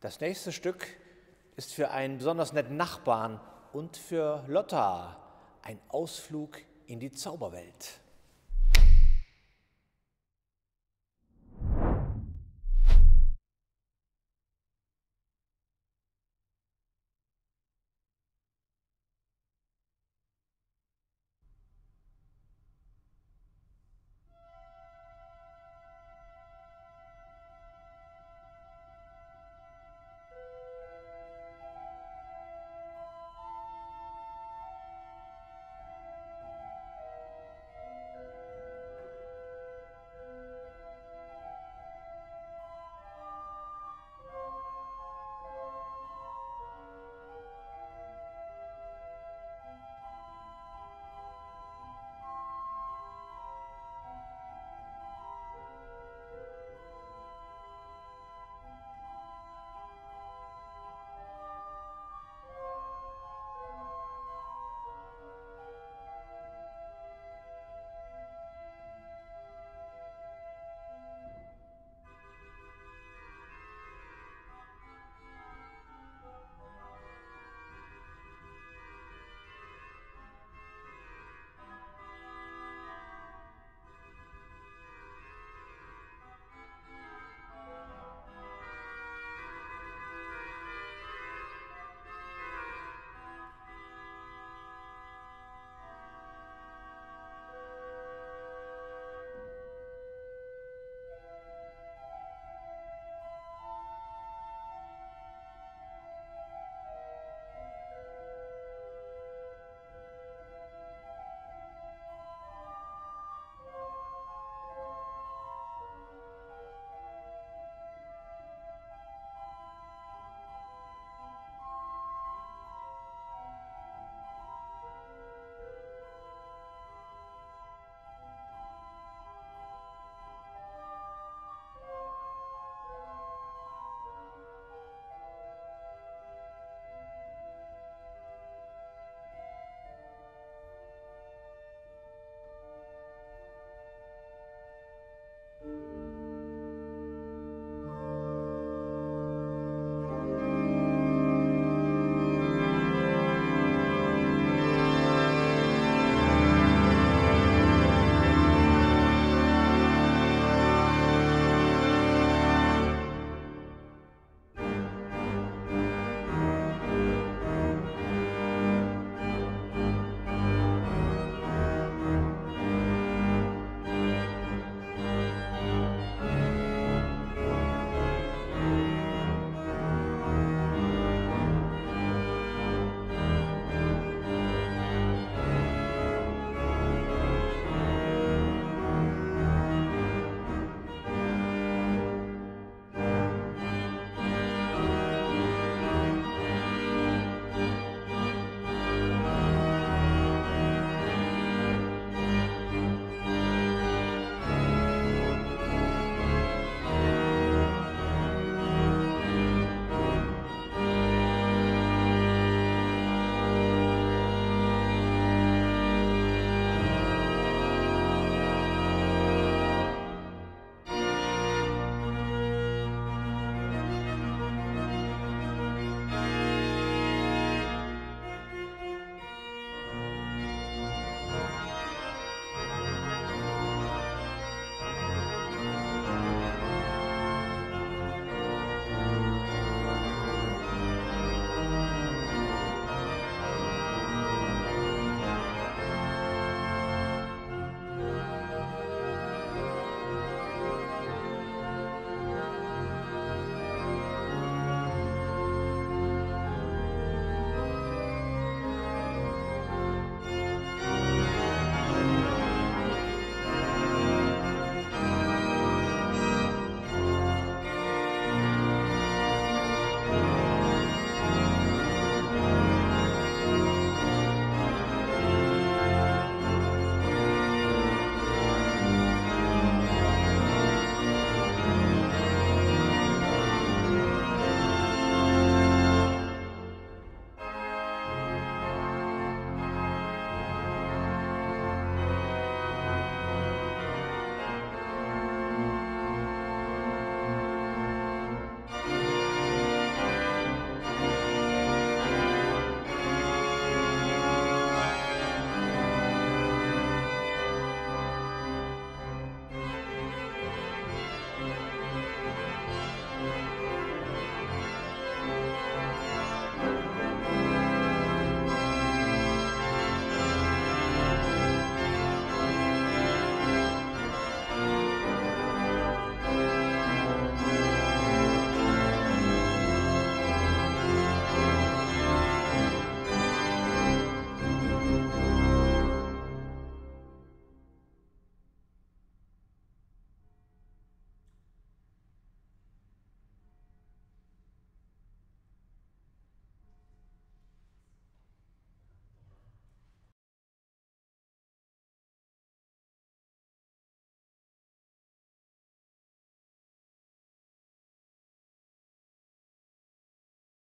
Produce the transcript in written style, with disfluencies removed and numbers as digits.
Das nächste Stück ist für einen besonders netten Nachbarn und für Lotta ein Ausflug in die Zauberwelt.